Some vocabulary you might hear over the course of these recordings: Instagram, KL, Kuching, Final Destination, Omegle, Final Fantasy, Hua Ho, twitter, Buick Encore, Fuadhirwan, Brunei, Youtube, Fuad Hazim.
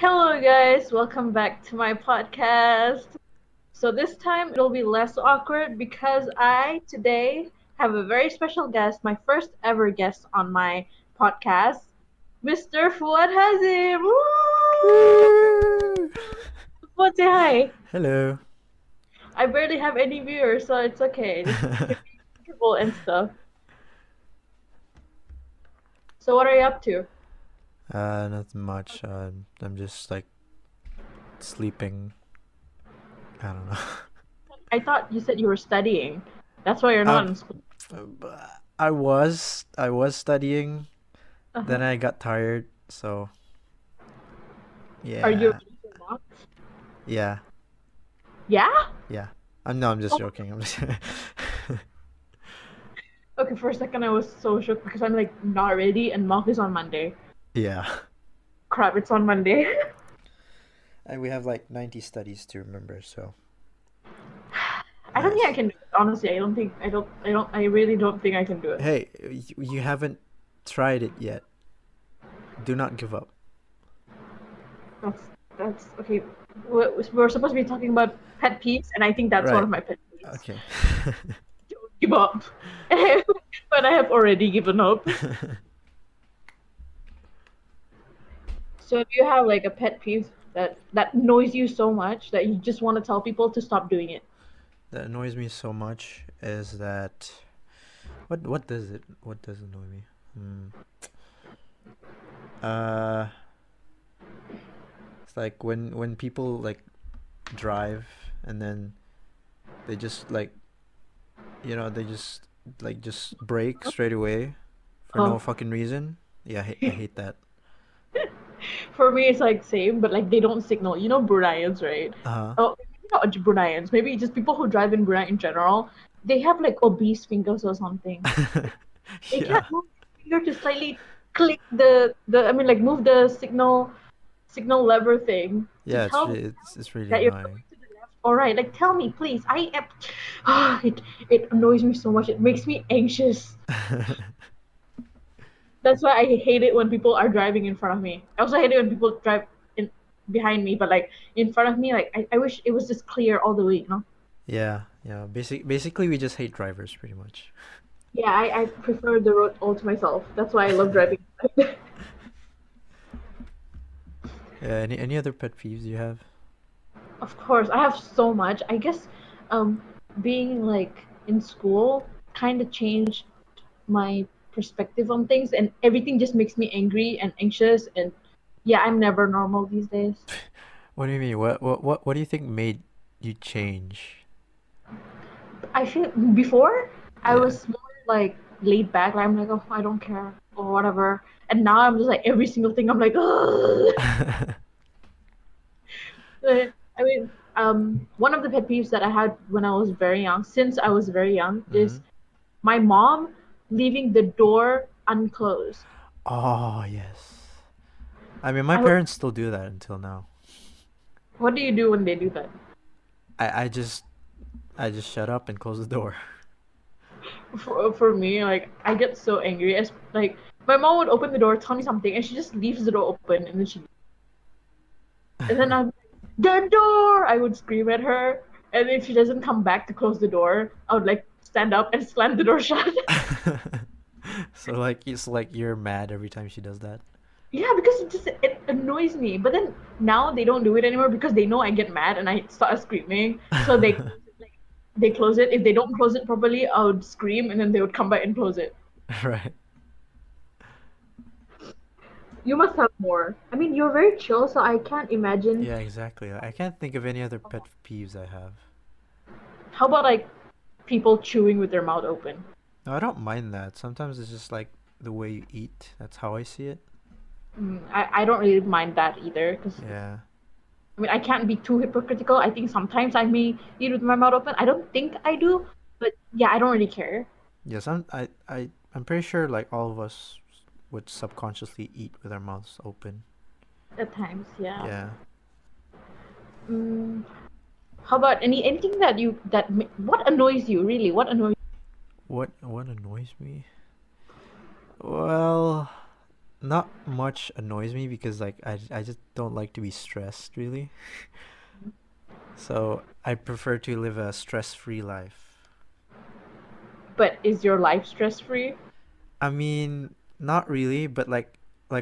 Hello guys, welcome back to my podcast. So this time it'll be less awkward because I today have a very special guest, my first ever guest on my podcast, Mr. Fuad Hazim. Woo! Fuad, say hi. Hello. I barely have any viewers, so it's okay. It's comfortable and stuff. So what are you up to? Not much. I'm just like sleeping. I don't know. I thought you said you were studying. That's why you're not in school. I was studying. Then I got tired, so yeah. Are you ready for mocks? Yeah. Yeah? Yeah. I'm just joking. I'm just okay, for a second I was so shook because I'm like not ready and mock is on Monday. Yeah. Crap, it's on Monday. And we have like 90 studies to remember, so I don't think I can do it. Honestly, I really don't think I can do it. Hey, you haven't tried it yet. Do not give up. That's okay. We're supposed to be talking about pet peeves, and I think that's one of my pet peeves. Okay. Don't give up. But I have already given up. So if you have like a pet peeve that annoys you so much that you just want to tell people to stop doing it. That annoys me so much is that what does annoy me? It's like when people like drive and then they just like just brake straight away for no fucking reason. Yeah, I hate that. For me, it's like same, but like they don't signal. You know Bruneians, right? Oh, maybe not Bruneians. Maybe just people who drive in Brunei in general. They have like obese fingers or something. They can't move their finger to slightly click move the signal lever thing. Yeah, it's really annoying. You're going to the left or right. Like, tell me, please. It annoys me so much. It makes me anxious. That's why I hate it when people are driving in front of me. I also hate it when people drive in behind me, but like in front of me, like I wish it was just clear all the way, you know? Yeah. Basically, we just hate drivers pretty much. Yeah, I prefer the road all to myself. That's why I love driving. Yeah, any other pet peeves you have? Of course, I have so much. I guess being like in school kind of changed my perspective on things, and everything just makes me angry and anxious, and yeah, I'm never normal these days. What do you mean? What do you think made you change? I feel before I was more like laid back, like I'm like, oh, I don't care or whatever, and now I'm just like every single thing I'm like, oh. I mean, one of the pet peeves that I had when I was very young, is my mom leaving the door unclosed. Oh, yes. I mean, my parents still do that until now. What do you do when they do that? I just shut up and close the door. For me, like, I get so angry. Like, my mom would open the door, tell me something, and she just leaves the door open, and then and then I'm like, the door! I would scream at her, and if she doesn't come back to close the door, I would, like, stand up and slam the door shut. So like it's like you're mad every time she does that. Yeah, because it annoys me. But then now they don't do it anymore because they know I get mad and I start screaming. So they they close it. If they don't close it properly, I would scream and then they would come back and close it. Right. You must have more. I mean, you're very chill, so I can't imagine. Yeah, exactly. I can't think of any other pet peeves I have. How about like people chewing with their mouth open? No, I don't mind that. Sometimes it's just like the way you eat. That's how I see it. I don't really mind that either. Cause, yeah. I mean, I can't be too hypocritical. I think sometimes I may eat with my mouth open. I don't think I do, but yeah, I don't really care. Yes, I'm pretty sure like all of us would subconsciously eat with our mouths open. At times, yeah. Yeah. How about anything that you what annoys you really? What annoys me? Well, not much annoys me because like I just don't like to be stressed really. So I prefer to live a stress-free life. But is your life stress-free? I mean, not really, but like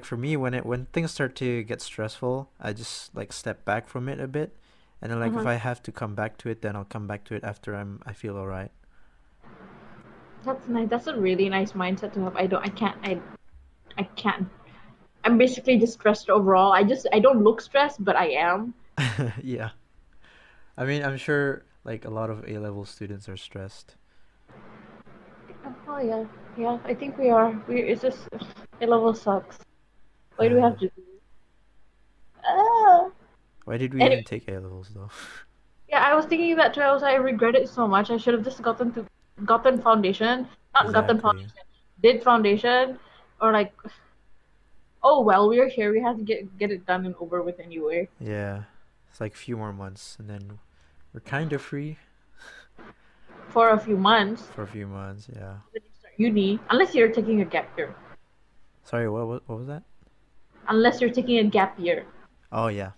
for me, when things start to get stressful, I just like step back from it a bit, and then like if I have to come back to it, then I'll come back to it after I feel alright. That's nice. That's a really nice mindset to have. I can't. I'm basically just stressed overall. I don't look stressed, but I am. Yeah. I mean, I'm sure like a lot of A-level students are stressed. Oh yeah. I think we are. It's just A-level sucks. Why do we have to do this? Why did we even take A-levels though? Yeah, I was thinking that too. I was like, I regret it so much. I should have just gotten foundation. Not exactly. Gotten foundation. Did foundation, or like, oh well, we're here. We have to get it done and over with anyway. Yeah. It's like a few more months and then we're kind of free. For a few months. For a few months, yeah. Uni, unless you're taking a gap year. Sorry, what was that? Unless you're taking a gap year. Oh yeah.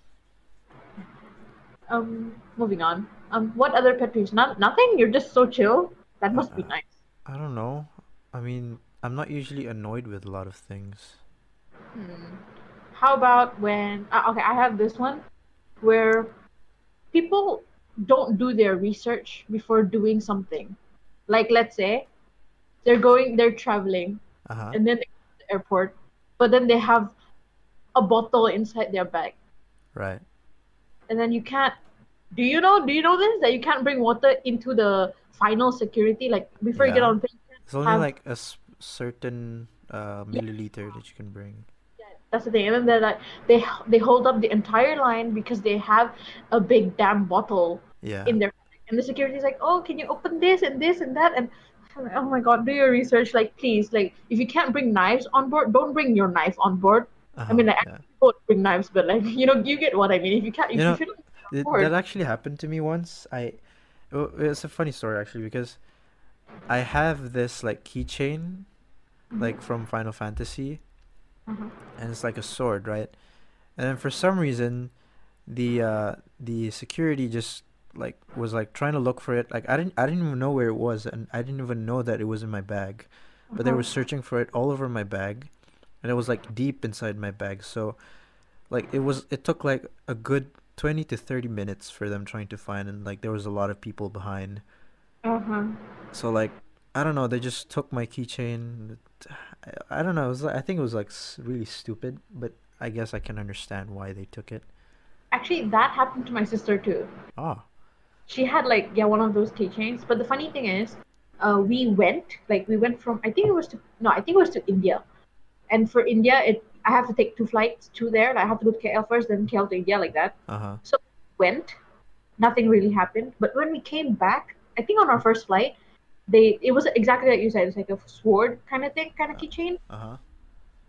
Moving on. What other pet peeves? Nothing. You're just so chill. That must be nice. I don't know. I mean, I'm not usually annoyed with a lot of things. How about when? Okay, I have this one, where people don't do their research before doing something. Like, let's say they're traveling and then they go to the airport, but then they have a bottle inside their bag, right? And then you can't, do you know this, that you can't bring water into the final security, like before you get on plane, it's only like a certain milliliter that you can bring. That's the thing. And then they're like, they hold up the entire line because they have a big damn bottle in their bag. And the security's like, oh, can you open this and this and that? And I'm like, oh my god, do your research. Like, please, like, if you can't bring knives on board, don't bring your knife on board. I mean, like, I don't bring knives, but like, you know, you get what I mean. If you can't, if you shouldn't bring it on board. That actually happened to me once. It's a funny story actually, because I have this like keychain, like from Final Fantasy. And it's like a sword, right? And then for some reason, the security just like was like trying to look for it. Like I didn't even know where it was, and I didn't even know that it was in my bag, but they were searching for it all over my bag, and it was like deep inside my bag. So, like it took like a good 20 to 30 minutes for them trying to find, and like there was a lot of people behind. So like, I don't know. They just took my keychain. I don't know. It was like, I think it was like really stupid, but I guess I can understand why they took it. Actually, that happened to my sister too. Oh. She had like one of those keychains. But the funny thing is, we went from, I think it was to India, and for India I have to take 2 flights, 2 there. And I have to go to KL first, then KL to India, like that. So we went, nothing really happened. But when we came back, I think on our first flight, it was exactly like you said. It's like a sword kind of thing, kind of keychain.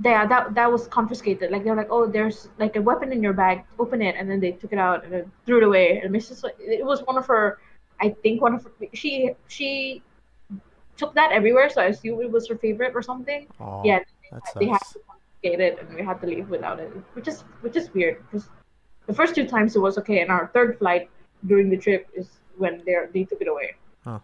Yeah, that was confiscated. Like they were like, oh, there's like a weapon in your bag. Open it, and then they took it out and then threw it away. And it was one of her, I think one of her, she took that everywhere, so I assume it was her favorite or something. Oh, yeah, they had to confiscate it, and we had to leave without it, which is weird. Because the first 2 times it was okay, and our third flight during the trip is when they took it away. Huh.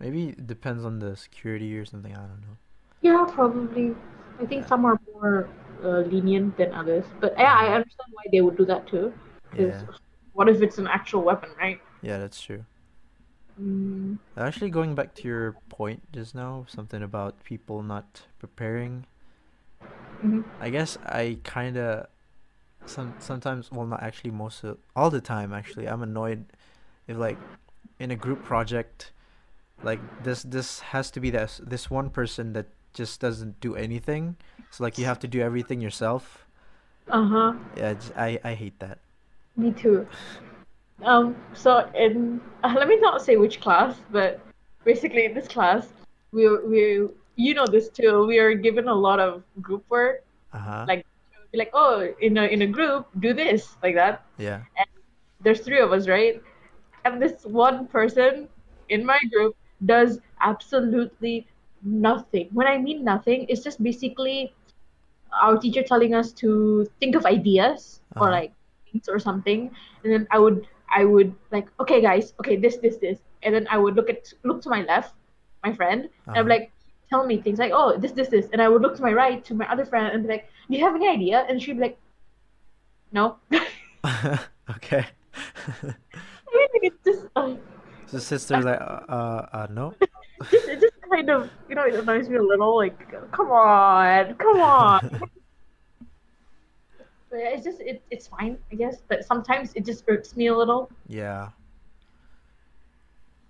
Maybe it depends on the security or something. I don't know. Yeah, probably. I think some are more lenient than others. But yeah, I understand why they would do that too. Yeah. What if it's an actual weapon, right? Yeah, that's true. Actually, going back to your point just now, something about people not preparing. I guess I kind of sometimes, well, not actually most of, all the time actually, I'm annoyed if like in a group project, like this has to be this one person that just doesn't do anything, so like you have to do everything yourself. Yeah, I hate that. Me too. So in let me not say which class, but basically in this class we you know this too, we are given a lot of group work. Like oh, in a group do this, like that. Yeah. And there's 3 of us, right? And this one person in my group does absolutely nothing. When I mean nothing, it's just basically our teacher telling us to think of ideas or like things or something, and then I would like, okay guys, okay, this, and then I would look to my left, my friend, and I'm like, tell me things like, oh, this, and I would look to my right to my other friend and be like, do you have any idea? And she'd be like, no. Okay. I mean, it's just so sister's like, no. It just kind of, you know, it annoys me a little, like, come on. But it's just, it's fine, I guess. But sometimes it just irks me a little. Yeah.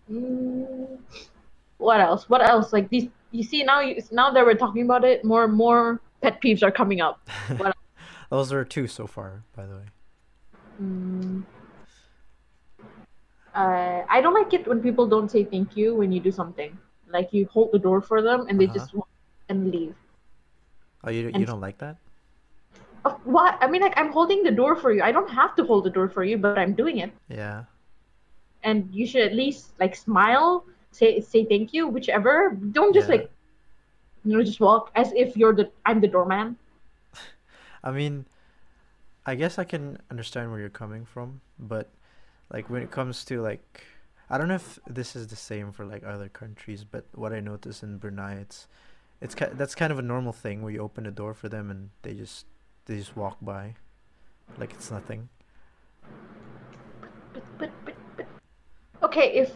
What else? Like these, you see now that we're talking about it, more and more pet peeves are coming up. What else? Those are two so far, by the way. I don't like it when people don't say thank you when you do something. Like you hold the door for them and they just walk and leave. Oh, you don't like that? What? I mean, like, I'm holding the door for you. I don't have to hold the door for you, but I'm doing it. Yeah. And you should at least, like, smile, say thank you, whichever. Don't just, like, you know, just walk as if I'm the doorman. I mean, I guess I can understand where you're coming from, but, like, when it comes to, like, I don't know if this is the same for, like, other countries, but what I noticed in Brunei, it's that's kind of a normal thing where you open the door for them and they just walk by like it's nothing. But okay, if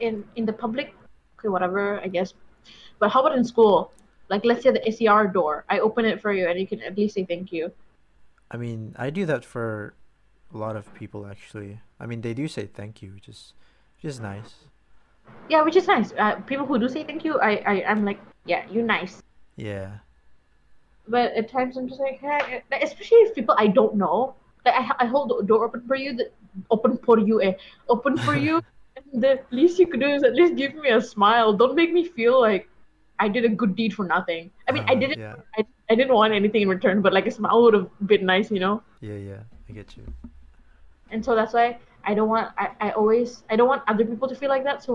in the public, okay, whatever, I guess. But how about in school? Like, let's say the SER door, I open it for you and you can at least say thank you. I mean, I do that for a lot of people, actually. I mean, they do say thank you, which is nice. Yeah, which is nice. People who do say thank you, I'm like, yeah, you're nice. Yeah. But at times I'm just like, hey, especially if people I don't know, like I hold the door open for you, and the least you could do is at least give me a smile. Don't make me feel like I did a good deed for nothing. I mean, I didn't want anything in return, but like a smile would have been nice, you know? Yeah, I get you. And so that's why I don't want other people to feel like that. So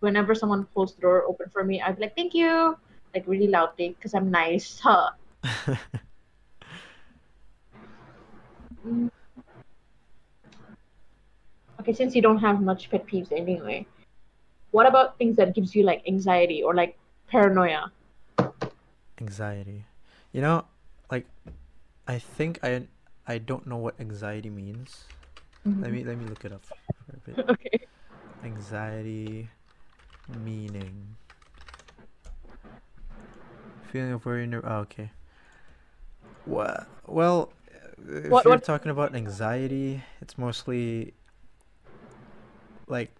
whenever someone pulls the door open for me, I'd be like, thank you. Like really loudly, because I'm nice, huh? Okay, since you don't have much pet peeves anyway, what about things that gives you like anxiety or like paranoia? Anxiety, you know, like I think I don't know what anxiety means. Mm-hmm. Let me look it up for a bit. Okay. Anxiety meaning. Feeling of worry. Okay. Well, if you're talking about anxiety, it's mostly like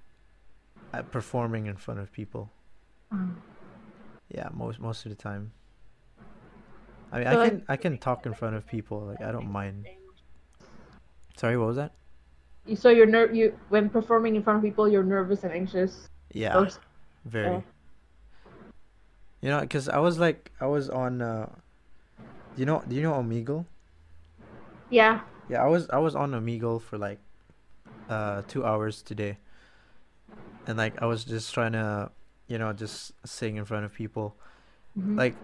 performing in front of people. Yeah, most of the time. I mean, so I can talk in front of people. Like, I don't mind. Sorry, what was that? So you when performing in front of people, you're nervous and anxious. Yeah, very. You know, because I was on, do you know Omegle? Yeah. Yeah, I was on Omegle for like 2 hours today. And like, I was just trying to, you know, just sing in front of people. Mm-hmm. Like,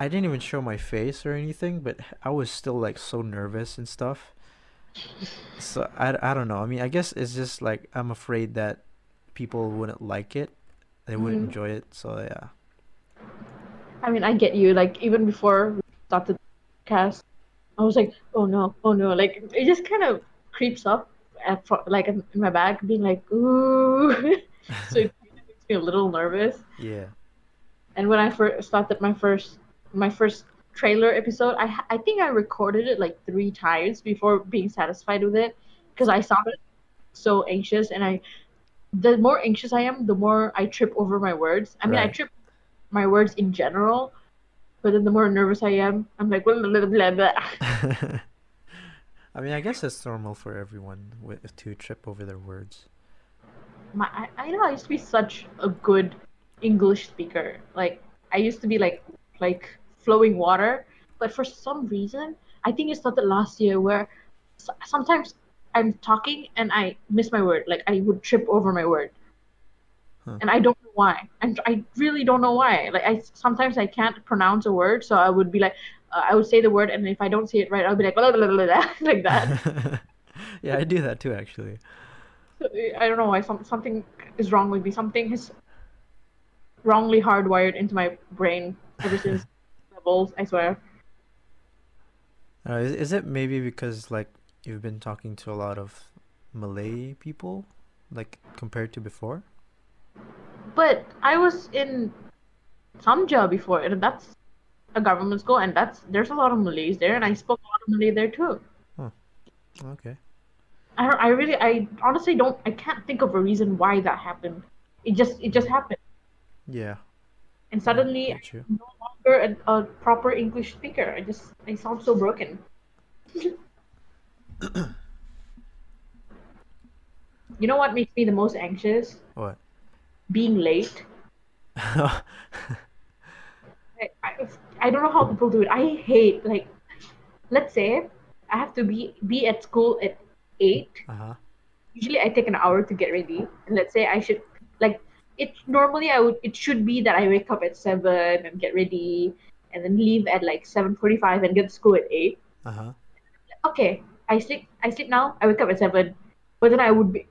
I didn't even show my face or anything, but I was still like so nervous and stuff. So I don't know. I mean, I guess it's just like, I'm afraid that people wouldn't like it. They wouldn't enjoy it. So yeah. I mean, I get you. Like, even before we started the podcast, I was like, oh no. Like, it just kind of creeps up, in my back, being like, ooh. So it kind of makes me a little nervous. Yeah. And when I first started my first trailer episode, I think I recorded it like 3 times before being satisfied with it, because I sounded so anxious, and the more anxious I am, the more I trip over my words. I mean, I trip my words in general, but then the more nervous I am, I'm like, blah, blah, blah, blah. I mean, I guess it's normal for everyone to trip over their words. I know I used to be such a good English speaker. Like, I used to be like flowing water, but for some reason, I think it started last year where sometimes I'm talking and I miss my word. Like, I would trip over my word. And I don't know why. And I really don't know why. Like, sometimes I can't pronounce a word, so I would be like, I would say the word, and if I don't say it right, I'll be like, blah, blah, blah, blah, like that. Yeah, I do that too, actually. So, I don't know why. Something is wrong with me. Something is wrongly hardwired into my brain ever since levels, I swear. Is it maybe because, like, you've been talking to a lot of Malay people, like, compared to before? But I was in Samja before, and that's a government school, and there's a lot of Malays there, and I spoke a lot of Malay there too. Huh. Okay. I honestly don't. I can't think of a reason why that happened. It just happened. Yeah. And suddenly, I'm no longer a proper English speaker. I sound so broken. You know what makes me the most anxious? What? Being late. I don't know how people do it. I hate, like, let's say I have to be at school at 8. Usually I take an hour to get ready, and let's say I should, like, it should be that I wake up at 7 and get ready and then leave at like 7:45 and get to school at 8. Okay, I sleep now, I wake up at 7. But then I would be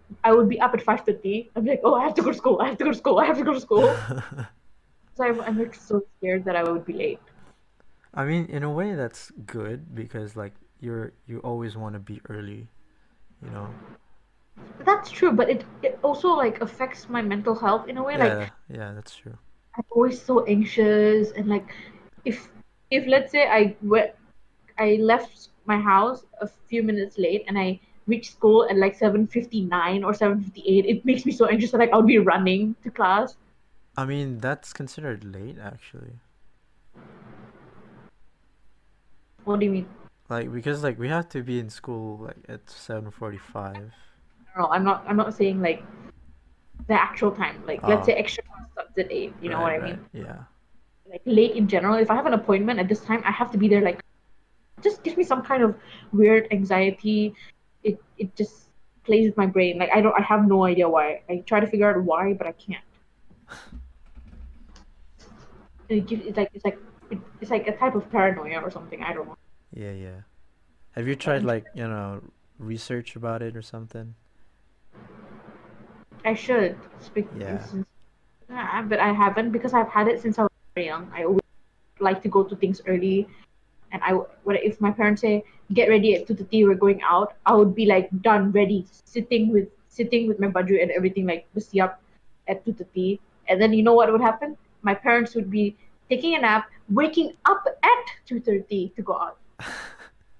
up at 5:30. I'd be like, oh, I have to go to school. So I'm like so scared that I would be late. I mean, in a way, that's good because, like, you always want to be early, you know. That's true, but it also, like, affects my mental health in a way. Yeah, like, yeah, that's true. I'm always so anxious, and, like, if let's say I left my house a few minutes late and I reach school at like 7:59 or 7:58, it makes me so anxious that, like, I'll be running to class. I mean, that's considered late, actually. What do you mean? Like, because, like, we have to be in school, like, at 7:45. No, I'm not saying, like, the actual time. Like, let's say extra class starts at 8. You know what I mean? Yeah. Like, late in general. If I have an appointment at this time, I have to be there. Like, just gives me some kind of weird anxiety. It just plays with my brain. Like, I have no idea why. I try to figure out why, but I can't. It's like a type of paranoia or something. I don't know. Yeah, yeah. Have you tried, like, you know, research about it or something? I should. But I haven't, because I've had it since I was very young. I always like to go to things early. And if my parents say, get ready at 2:30, we're going out, I would be like done, ready, sitting with my baju and everything, like, busy up at 2:30. And then you know what would happen? My parents would be taking a nap, waking up at 2:30 to go out.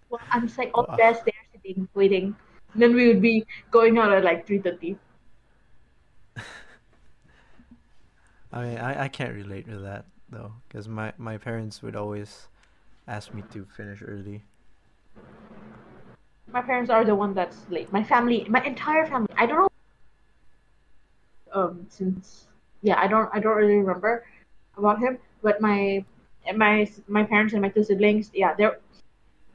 Well, I'm just like, all dressed there, sitting, waiting. And then we would be going out at like 3:30. I mean, I can't relate to that though, because my parents would always ask me to finish early. My parents are the one that's late. My family, my entire family. I don't know. I don't really remember about him. But my parents and my two siblings, yeah, they're.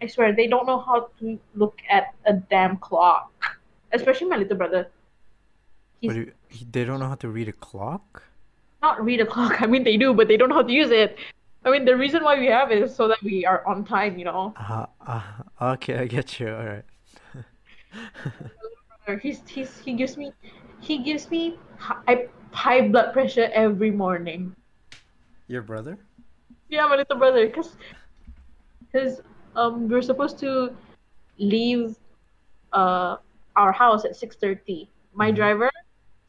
I swear they don't know how to look at a damn clock. Especially my little brother. They don't know how to read a clock? Not read a clock. I mean, they do, but they don't know how to use it. I mean, the reason why we have it is so that we are on time, you know. Okay, I get you. All right. He gives me high blood pressure every morning. Your brother? Yeah, my little brother. Because we're supposed to leave our house at 6:30. My driver,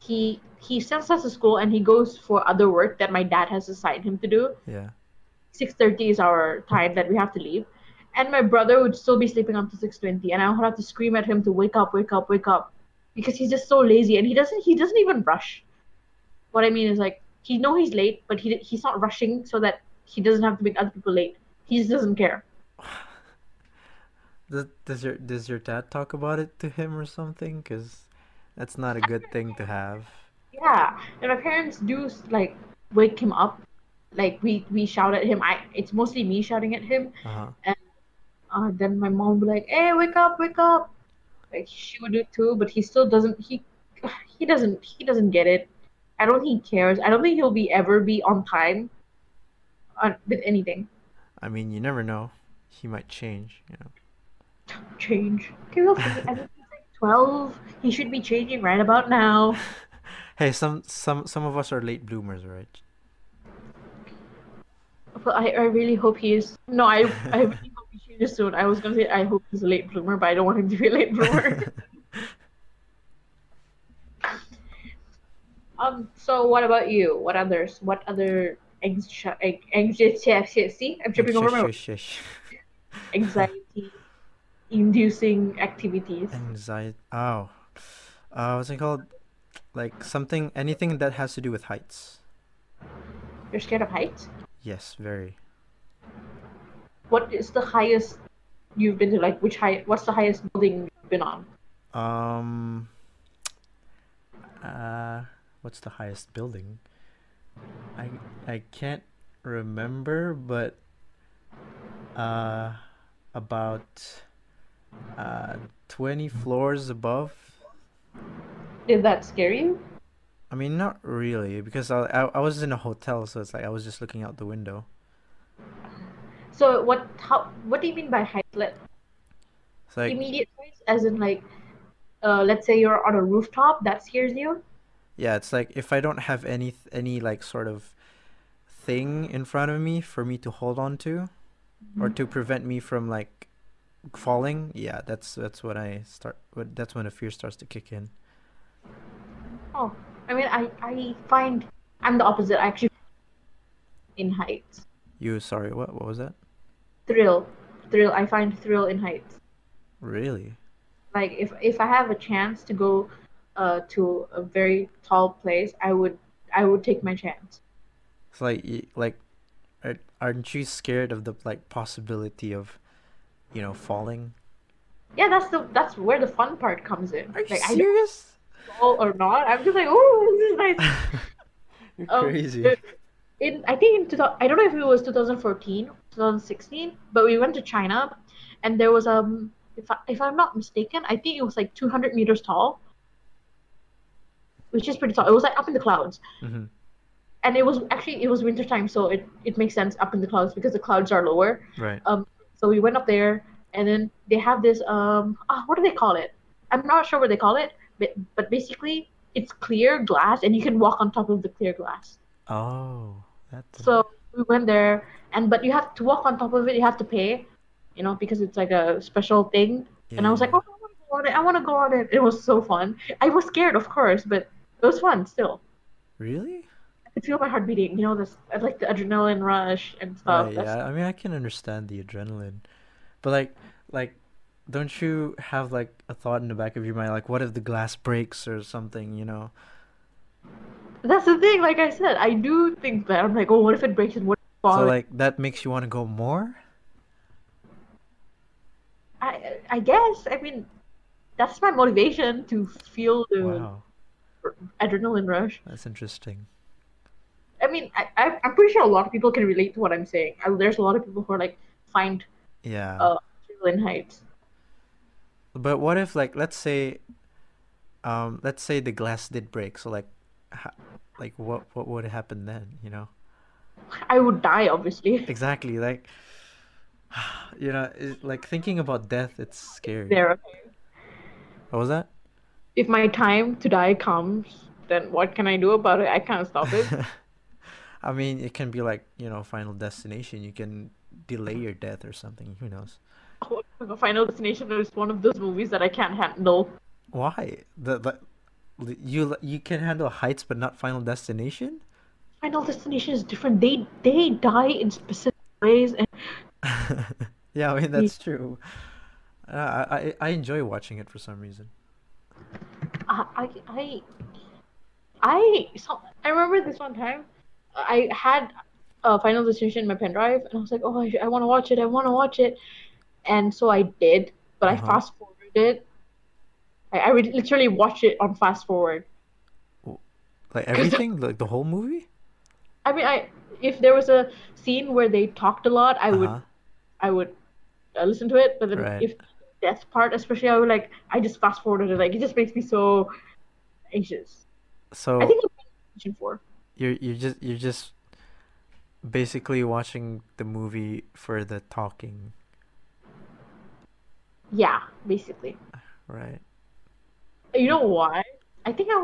he sends us to school and he goes for other work that my dad has assigned him to do. Yeah. 6:30 is our time that we have to leave, and my brother would still be sleeping until 6:20, and I would have to scream at him to wake up, because he's just so lazy, and he doesn't even rush. What I mean is, like, he's late, but he's not rushing so that he doesn't have to make other people late. He just doesn't care. Does your dad talk about it to him or something? Because that's not a good thing to have. Yeah, and my parents do, like, wake him up. Like, we shout at him. It's mostly me shouting at him. And then my mom would be like, hey, wake up. Like, she would do it too, but he still doesn't get it. I don't think he cares. I don't think he'll ever be on time with anything. I mean, you never know. He might change, you know. Change. Okay, we'll see. I think he's like 12. He should be changing right about now. Hey, some of us are late bloomers, right? But I really hope he is. No, I really hope he changes soon. I was gonna say I hope he's a late bloomer, but I don't want him to be a late bloomer. So what about you? What other anxiety? I'm tripping over my words. Anxiety-inducing activities. Anxiety. Oh, what's it called? Like anything that has to do with heights. You're scared of heights? Yes, very. What is the highest you've been to? Like, what's the highest building you've been on? What's the highest building? I can't remember, but about 20 floors above. Did that scare you? I mean, not really, because I was in a hotel, so it's like I was just looking out the window. So what do you mean by height? It's like immediate heights, as in like, let's say you're on a rooftop, that scares you? Yeah, it's like if I don't have any like sort of thing in front of me for me to hold on to, or to prevent me from like falling. Yeah, that's when the fear starts to kick in. Oh, I mean, I find I'm the opposite. I actually in heights. Sorry, what was that? Thrill. I find thrill in heights. Really? Like if I have a chance to go to a very tall place, I would take my chance. It's like aren't you scared of the like possibility of, you know, falling? Yeah, that's where the fun part comes in. Are you serious? Or not, I'm just like, oh, this is nice. You're crazy. I don't know if it was 2014, 2016, but we went to China, and there was if I'm not mistaken, I think it was like 200 meters tall, which is pretty tall. It was like up in the clouds, and it was wintertime, so it makes sense up in the clouds because the clouds are lower. Right. So we went up there, and then they have this what do they call it? I'm not sure what they call it. But basically, it's clear glass, and you can walk on top of the clear glass. Oh, that's... So we went there, but you have to walk on top of it. You have to pay, you know, because it's like a special thing. Yeah. And I was like, oh, I want to go on it. It was so fun. I was scared, of course, but it was fun still. Really? I could feel my heart beating. You know, like the adrenaline rush and stuff. Right, yeah, I mean, I can understand the adrenaline, but like. Don't you have like a thought in the back of your mind, like what if the glass breaks or something, you know? That's the thing. Like I said, I do think that. I'm like, oh, what if it breaks and what if it falls? So like that makes you want to go more? I guess. I mean, that's my motivation to feel the adrenaline rush. That's interesting. I mean, I'm pretty sure a lot of people can relate to what I'm saying. There's a lot of people who are like find adrenaline heights. But what if, like, let's say the glass did break, so like what would happen then, you know? I would die, obviously. Exactly, like, you know, like thinking about death, it's scary. What was that? If my time to die comes, then what can I do about it? I can't stop it. I mean, it can be like, you know, Final Destination. You can delay your death or something, who knows? Oh, Final Destination is one of those movies that I can't handle. Why? You can handle heights, but not Final Destination? Final Destination is different. They die in specific ways. And... yeah, I mean, that's true. I enjoy watching it for some reason. I remember this one time, I had Final Destination in my pen drive, and I was like, oh, I want to watch it, And so I did, but I fast forwarded it. I would literally watch it on fast forward. Like everything, like the whole movie. I mean, if there was a scene where they talked a lot, I would listen to it. But then if death part, especially, I just fast forwarded it. Like it just makes me so anxious. So I think Destination 4. You're just basically watching the movie for the talking. Yeah, basically. Right. You know why? I think I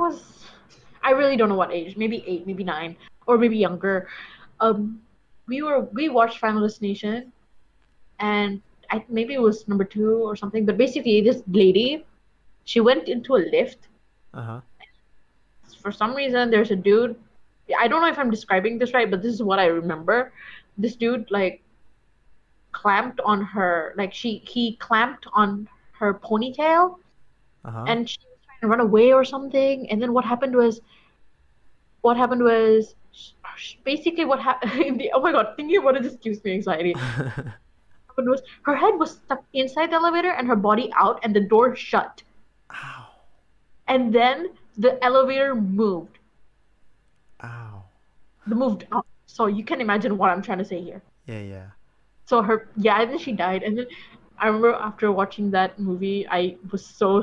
really don't know what age. Maybe 8, maybe 9, or maybe younger. We watched Final Destination, and maybe it was number 2 or something. But basically, this lady, she went into a lift. Uh-huh. For some reason, there's a dude. I don't know if I'm describing this right, but this is what I remember. This dude, like, clamped on her. Like, he clamped on her ponytail. Uh-huh. And she was trying to run away or something. And then what happened was, basically what happened, oh my god, thinking about it just gives me anxiety. Was her head was stuck inside the elevator and her body out, and the door shut. Ow. And then the elevator moved. Ow. It moved out. So you can imagine what I'm trying to say here. Yeah. So and then she died. And then I remember after watching that movie, I was so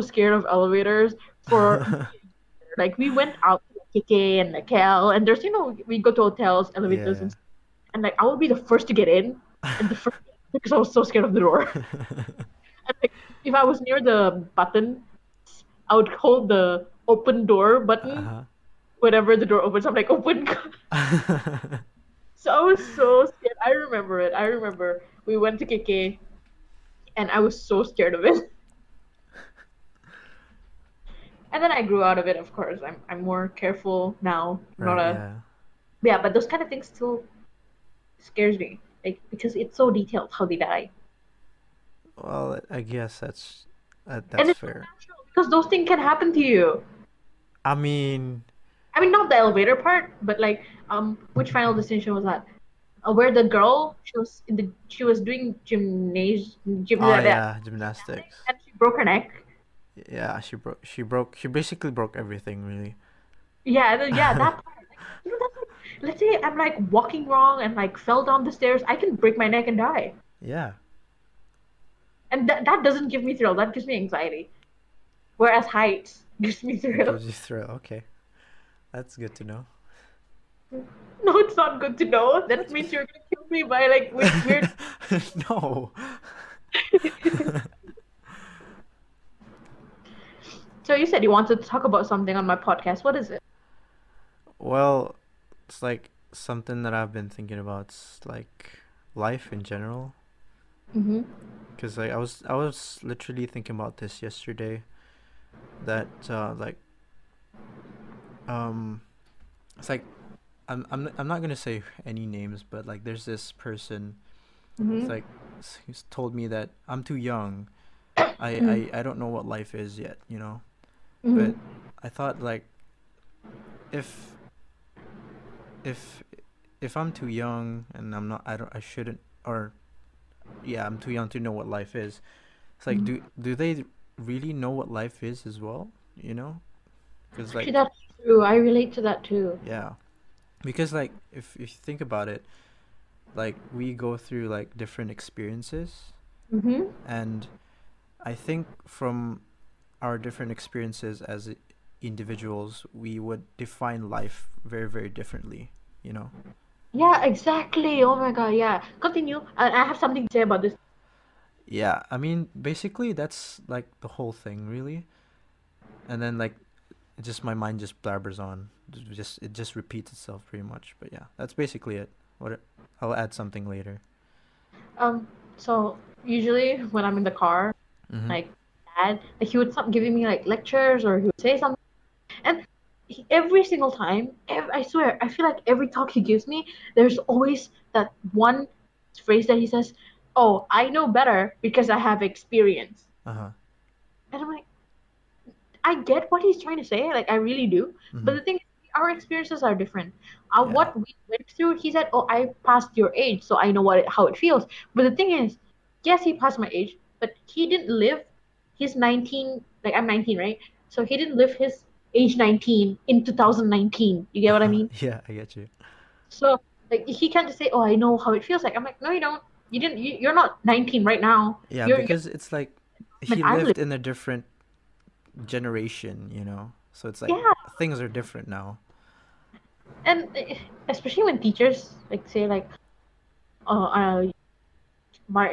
scared of elevators for like, we went out to KK and Nakel, and there's, we go to hotels, elevators, yeah. and like, I would be the first to get in. Because I was so scared of the door. And like, if I was near the button, I would hold the open door button. Uh-huh. Whenever the door opens, I'm like, open. So I was so scared. I remember we went to KK, and I was so scared of it. And then I grew out of it, of course. I'm more careful now. Right, but those kind of things still scares me. Like, because it's so detailed how they die. Well, I guess that's and it's fair. Natural, because those things can happen to you. I mean, not the elevator part, but like, which Final Destination was that? Where the girl, she was doing gymnastics, and she broke her neck. Yeah, she basically broke everything, really. Yeah, that part. That's like, let's say I'm like walking wrong and like fell down the stairs, I can break my neck and die. Yeah. And that doesn't give me thrill. That gives me anxiety. Whereas heights gives me thrill. It gives you thrill. Okay, that's good to know. No, it's not good to know. That means you're gonna kill me by like weird. No. So you said you wanted to talk about something on my podcast. What is it? Well, it's like something that I've been thinking about. It's like life in general. Mm-hmm. Because like I was literally thinking about this yesterday. That it's like I'm not gonna say any names, but like there's this person. Mm-hmm. It's like he's told me that I'm too young. I don't know what life is yet, Mm-hmm. But I thought like if I'm too young and I'm not, I'm too young to know what life is. It's like, mm-hmm. do they really know what life is as well? Because like, that's true. I relate to that too. Yeah, because like if you think about it, like we go through like different experiences, mm-hmm. and I think from our different experiences as individuals, we would define life very, very differently, Yeah, exactly. Oh my god, yeah. Continue. I have something to say about this. Yeah, I mean, basically that's like the whole thing, really. And then like, just my mind just blabbers on. It just repeats itself pretty much. But yeah, that's basically it. I'll add something later. So usually when I'm in the car, mm-hmm. like dad, he would stop giving me like lectures, or he would say something. And every single time, I swear, I feel like every talk he gives me, there's always that one phrase that he says, "Oh, I know better because I have experience." Uh-huh. And I'm like, I get what he's trying to say, like I really do. Mm-hmm. But the thing is, our experiences are different. What we went through, he said, "Oh, I passed your age, so I know how it feels." But the thing is, yes, he passed my age, but he didn't live. He's 19, like I'm 19, right? So he didn't live his age 19 in 2019. You get what I mean? Yeah, I get you. So like, he can't just say, "Oh, I know how it feels like." I'm like, no, you don't. You're not 19 right now. Yeah, because it's like he lived in a different generation, So it's like, yeah, things are different now. And especially when teachers like say like,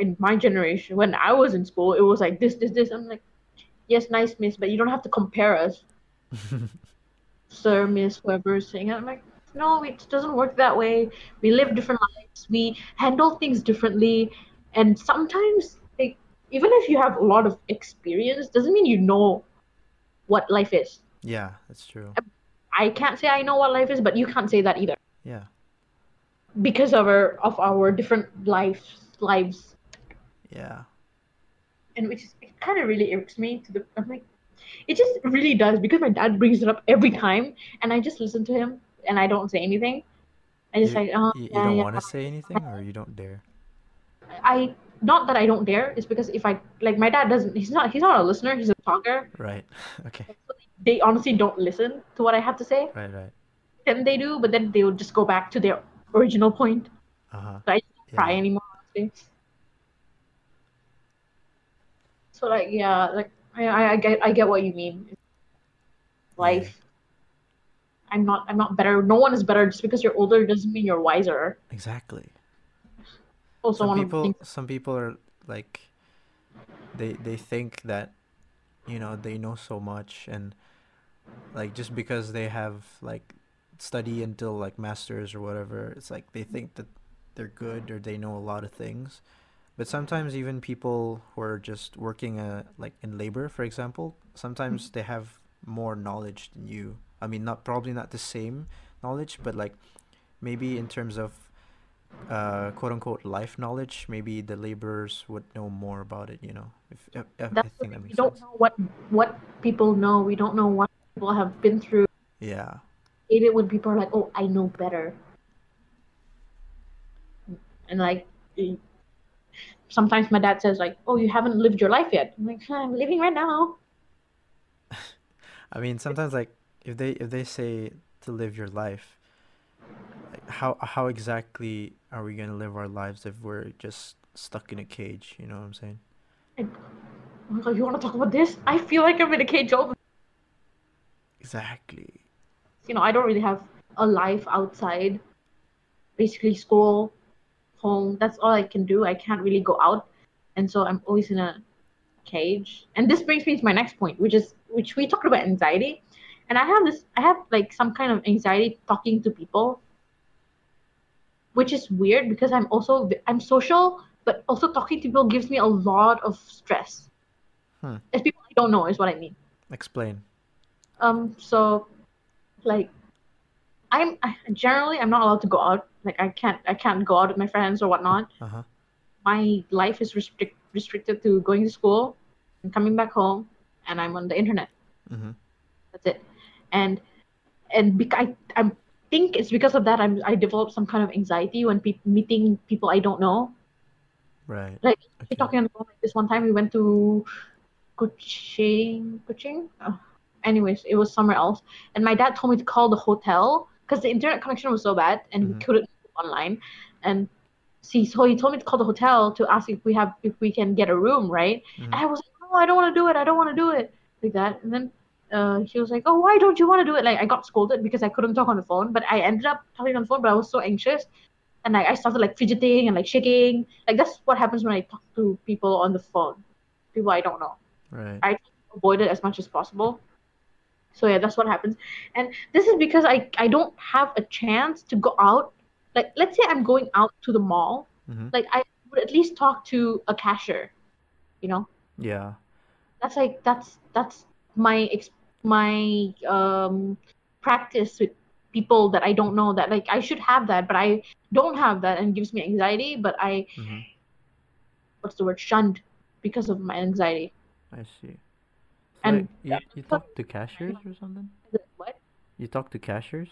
in my generation, when I was in school, it was like this. I'm like, yes, nice miss, but you don't have to compare us. Sir, miss, whoever is saying it. I'm like, no, it doesn't work that way. We live different lives. We handle things differently. And sometimes, like, even if you have a lot of experience, doesn't mean you know what life is. Yeah, that's true. I can't say I know what life is, but you can't say that either. Yeah. Because of our different lives. Yeah. And which is, it kind of really irks me to the, I'm like, it just really does, because my dad brings it up every time and I just listen to him and I don't say anything. I just you don't want to say anything, or you don't dare? Not that I don't dare, it's because if I, like, my dad doesn't, he's not a listener, he's a talker. Right. Okay. They honestly don't listen to what I have to say. Right. Then they do, but then they'll just go back to their original point. So I don't cry anymore. So like, yeah, like I get what you mean. Life. Yeah. I'm not better. No one is better. Just because you're older doesn't mean you're wiser. Exactly. Also, some people are like, they think that, you know, they know so much, and like just because they have like study until like masters or whatever, it's like they think that they're good or they know a lot of things. But sometimes even people who are just working like in labor, for example, sometimes they have more knowledge than you. I mean, probably not the same knowledge, but like maybe in terms of quote unquote life knowledge, maybe the laborers would know more about it, you know. I think that makes sense. We don't know what people know. We don't know what people have been through. Yeah. Even when people are like, oh, I know better. And like, sometimes my dad says like, oh, you haven't lived your life yet. I'm like, I'm living right now. I mean, sometimes like if they say to live your life, like, how exactly are we going to live our lives if we're just stuck in a cage? You know what I'm saying? Oh my God, you want to talk about this? I feel like I'm in a cage all the time. Exactly. You know, I don't really have a life outside. Basically school, home, that's all I can do. I can't really go out, and so I'm always in a cage. And this brings me to my next point, which we talked about anxiety. And I have like some kind of anxiety talking to people, which is weird because I'm social, but also talking to people gives me a lot of stress. As people I don't know is what I mean. Explain. So like, I'm not allowed to go out. Like I can't go out with my friends or whatnot. My life is restricted to going to school and coming back home, and I'm on the internet. That's it. And I think it's because of that I develop some kind of anxiety when meeting people I don't know. Right. Like we're talking about this one time we went to Kuching. Anyways, it was somewhere else, and my dad told me to call the hotel because the internet connection was so bad and we couldn't go online. And so he told me to call the hotel to ask if we can get a room, right? And I was like, no, I don't want to do it, like that. And then he was like, oh, why don't you want to do it? Like I got scolded because I couldn't talk on the phone, but I ended up talking on the phone. But I was so anxious, and I started like fidgeting and like shaking. Like that's what happens when I talk to people on the phone, people I don't know. Right. I avoid it as much as possible. So yeah, that's what happens. And this is because I don't have a chance to go out. Like, let's say I'm going out to the mall. Like, I would at least talk to a cashier, you know? Yeah. That's my practice with people that I don't know, that like I should have that, but I don't have that, and it gives me anxiety. But I, what's the word? Shunned because of my anxiety. I see. And like, you talk to cashiers or something? What? You talk to cashiers?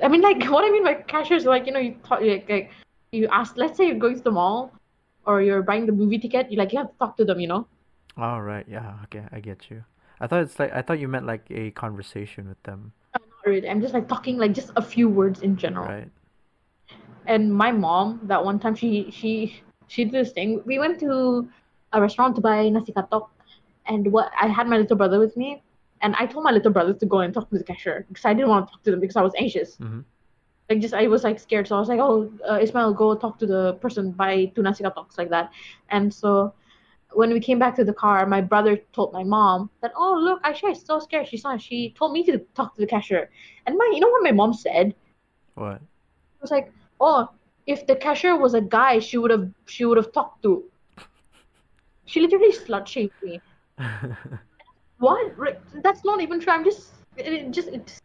I mean, like, what I mean by cashiers, like, you know, you talk, like you ask, let's say you're going to the mall or you're buying the movie ticket, you have to talk to them, you know? Oh, right. Yeah. Okay. I get you. I thought you meant like a conversation with them. Not really. I'm just like talking like just a few words in general. Right. And my mom, that one time, she did this thing. We went to a restaurant to buy nasi katok. And I had my little brother with me, And I told my little brothers to go and talk to the cashier because I didn't want to talk to them because I was anxious. Mm-hmm. Like, just, I was, like, scared. So I was like, oh, Ismail, go talk to the person, buy tuna sika talks, like that. And so when we came back to the car, my brother told my mom that, oh, look, actually, I'm so scared. She told me to talk to the cashier. And you know what my mom said? What? She was like, oh, if the cashier was a guy, she would have talked to. She literally slut-shamed me. What? That's not even true. I'm just... It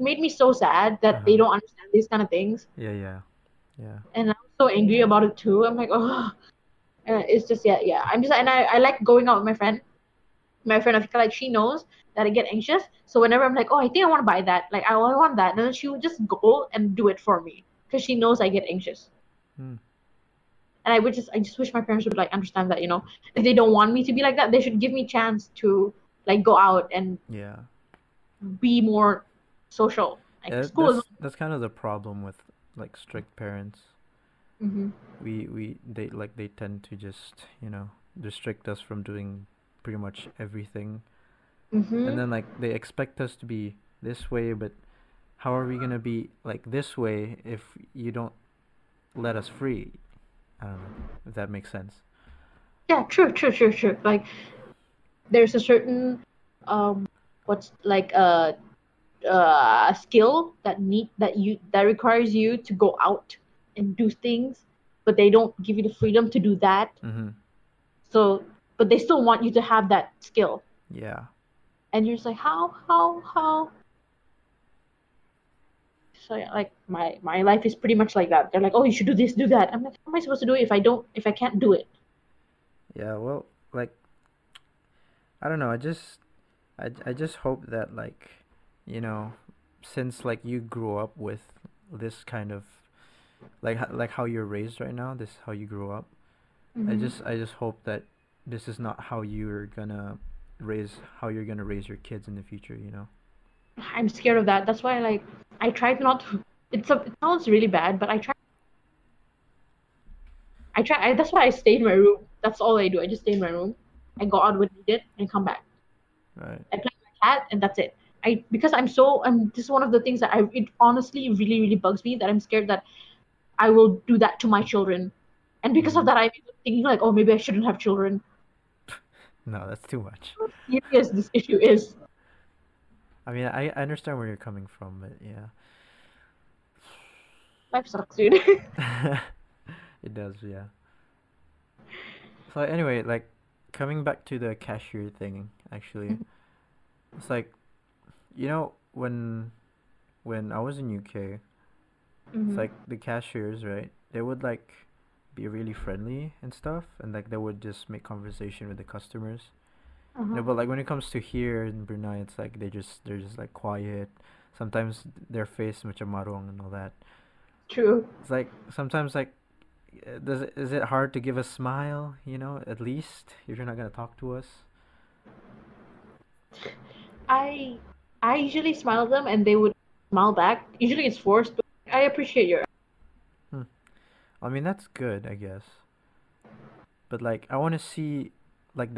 made me so sad that they don't understand these kind of things. Yeah. And I'm so angry about it too. I'm like, oh, it's just yeah. I like going out with my friend. My friend Afika, like, she knows that I get anxious. So whenever I'm like, oh, I think I want to buy that, like, I want that, and then she would just go and do it for me because she knows I get anxious. And I just wish my parents would, like, understand that, you know, if they don't want me to be like that, they should give me a chance to, like, go out and be more social. Like, school that's kind of the problem with, like, strict parents. Mm-hmm. They tend to just, you know, restrict us from doing pretty much everything. Mm-hmm. And then, like, they expect us to be this way, but how are we gonna be like this way if you don't let us free? I don't know if that makes sense. Yeah, true. Like, there's a certain skill that requires you to go out and do things, but they don't give you the freedom to do that. Mm-hmm. So, but they still want you to have that skill. Yeah. And you're just like, how? So yeah, like my life is pretty much like that. They're like, oh, you should do this, do that. I'm like, how am I supposed to do it if I can't do it? Yeah. Well, like, I don't know. I just hope that, like, you know, since, like, you grew up with this kind of, like how you're raised right now, this is how you grew up. Mm-hmm. I just hope that this is not how you're gonna raise your kids in the future. You know. I'm scared of that. That's why, like, I tried not to. It sounds really bad, but I try. That's why I stay in my room. That's all I do. I just stay in my room. I go out when needed and come back. Right. I play with my cat and that's it. This is one of the things that it honestly really, really bugs me that I'm scared that I will do that to my children. And because of that, I'm thinking, like, oh, maybe I shouldn't have children. No, that's too much. How serious this issue is. I mean, I understand where you're coming from, but yeah. Life sucks, dude. It does, yeah. So anyway, like, coming back to the cashier thing, actually, it's like, you know, when I was in UK, mm-hmm. It's like the cashiers, right? They would, like, be really friendly and stuff, and, like, they would just make conversation with the customers. Uh-huh. No, but, like, when it comes to here in Brunei, it's like they're just like quiet. Sometimes their face macam marung and all that. True. It's like sometimes, like, is it hard to give a smile? You know, at least if you're not gonna talk to us. I usually smile at them and they would smile back. Usually it's forced, but I appreciate your. I mean, that's good, I guess. But, like, I want to see, like,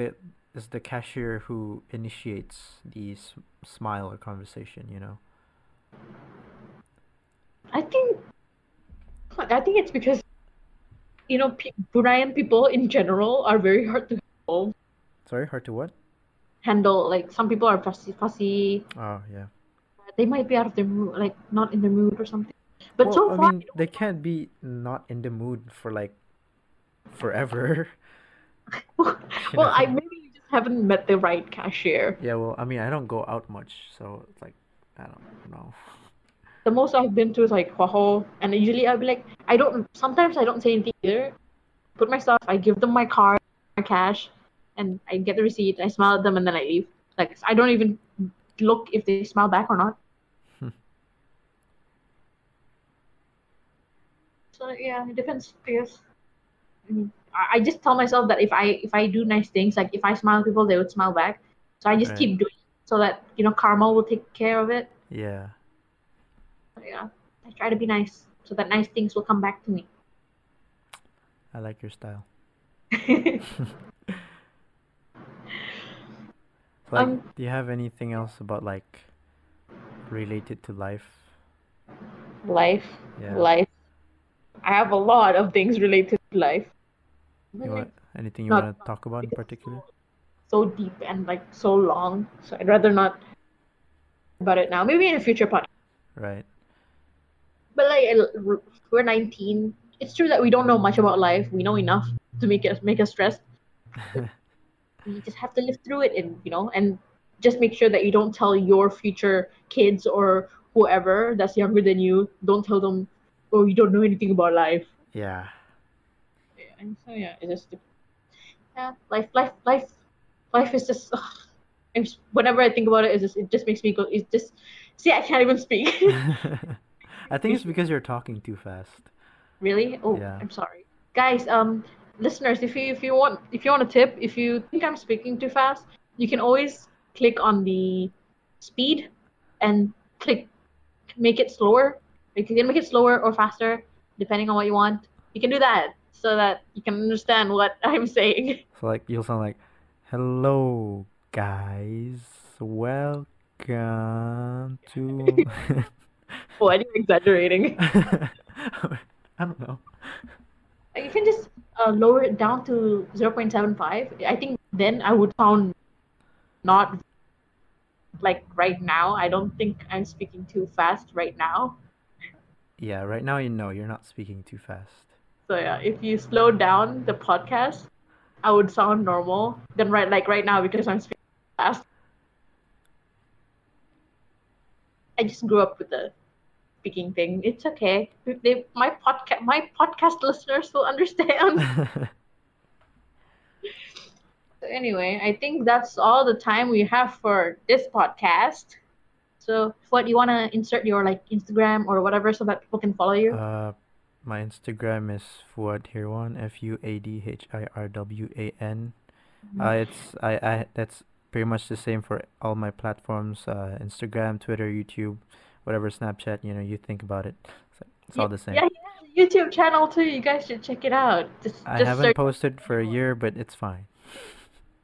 it's the cashier who initiates the smile or conversation, you know? I think it's because, you know, Bruneian people in general are very hard to handle. Sorry, hard to what? Handle. Like, some people are fussy. Oh, yeah. They might be out of their mood, like, not in their mood or something. But well, so far... I mean, they can't be not in the mood for, like, forever. Well, I maybe you just haven't met the right cashier. Yeah, well, I mean, I don't go out much, so it's like, I don't know. The most I've been to is, like, Hua Ho, and usually I'll be like, sometimes I don't say anything either. Put my stuff, I give them my card, my cash, and I get the receipt, I smile at them, and then I leave. Like, I don't even look if they smile back or not. So, yeah, it depends, I guess. I mean, I just tell myself that if I do nice things, like if I smile at people, they would smile back. So I just keep doing it so that, you know, karma will take care of it. Yeah. So yeah, I try to be nice so that nice things will come back to me. I like your style. Like, do you have anything else about, like, related to life? Life? Yeah. Life. I have a lot of things related to life. Anything you want to talk about in particular? So deep and, like, so long. So I'd rather not about it now. Maybe in a future podcast. Right. But, like, we're 19. It's true that we don't know much about life. We know enough to make us stressed. You just have to live through it, and just make sure that you don't tell your future kids or whoever that's younger than you. Don't tell them, oh, you don't know anything about life. Yeah. And so it's just life is just. Whenever I think about it, it just makes me go. It just I can't even speak. I think it's because you're talking too fast. Really? Oh, yeah. I'm sorry, guys. Listeners, if you want a tip, if you think I'm speaking too fast, you can always click on the speed and make it slower. You can make it slower or faster depending on what you want. You can do that so that you can understand what I'm saying. So like you'll sound like, "Hello guys, welcome to." Why are you exaggerating? I don't know. You can just lower it down to 0.75. I think then I would sound not like right now. I don't think I'm speaking too fast right now. Yeah, right now you're not speaking too fast. So yeah, if you slow down the podcast, I would sound normal than right now because I'm speaking fast. I just grew up with the speaking thing. It's okay. My podcast listeners will understand. So anyway, I think that's all the time we have for this podcast. So, what do you want to insert your Instagram or whatever so that people can follow you? My Instagram is Fuadhirwan, FUADHIRWAN. That's pretty much the same for all my platforms: Instagram, Twitter, YouTube. Whatever, Snapchat, you think about it. It's all the same. Yeah, he has a YouTube channel too. You guys should check it out. I haven't posted for a year, but it's fine.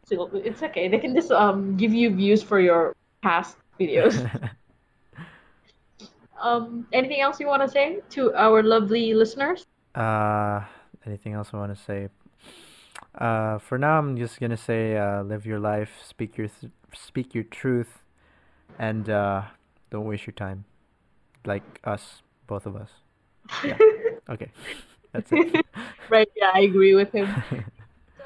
So it's okay. They can just give you views for your past videos. Anything else you want to say to our lovely listeners? Anything else I want to say? For now, I'm just gonna say, live your life, speak your truth, and don't waste your time. Like us, both of us. Yeah. Okay, that's it. Right, yeah, I agree with him.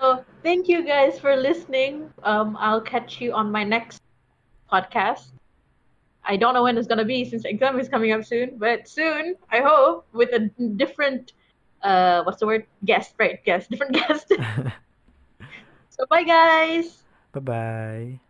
So thank you guys for listening. I'll catch you on my next podcast. I don't know when it's gonna be since exam is coming up soon, but soon I hope with a different guest, right? Different guest. So bye guys. Bye.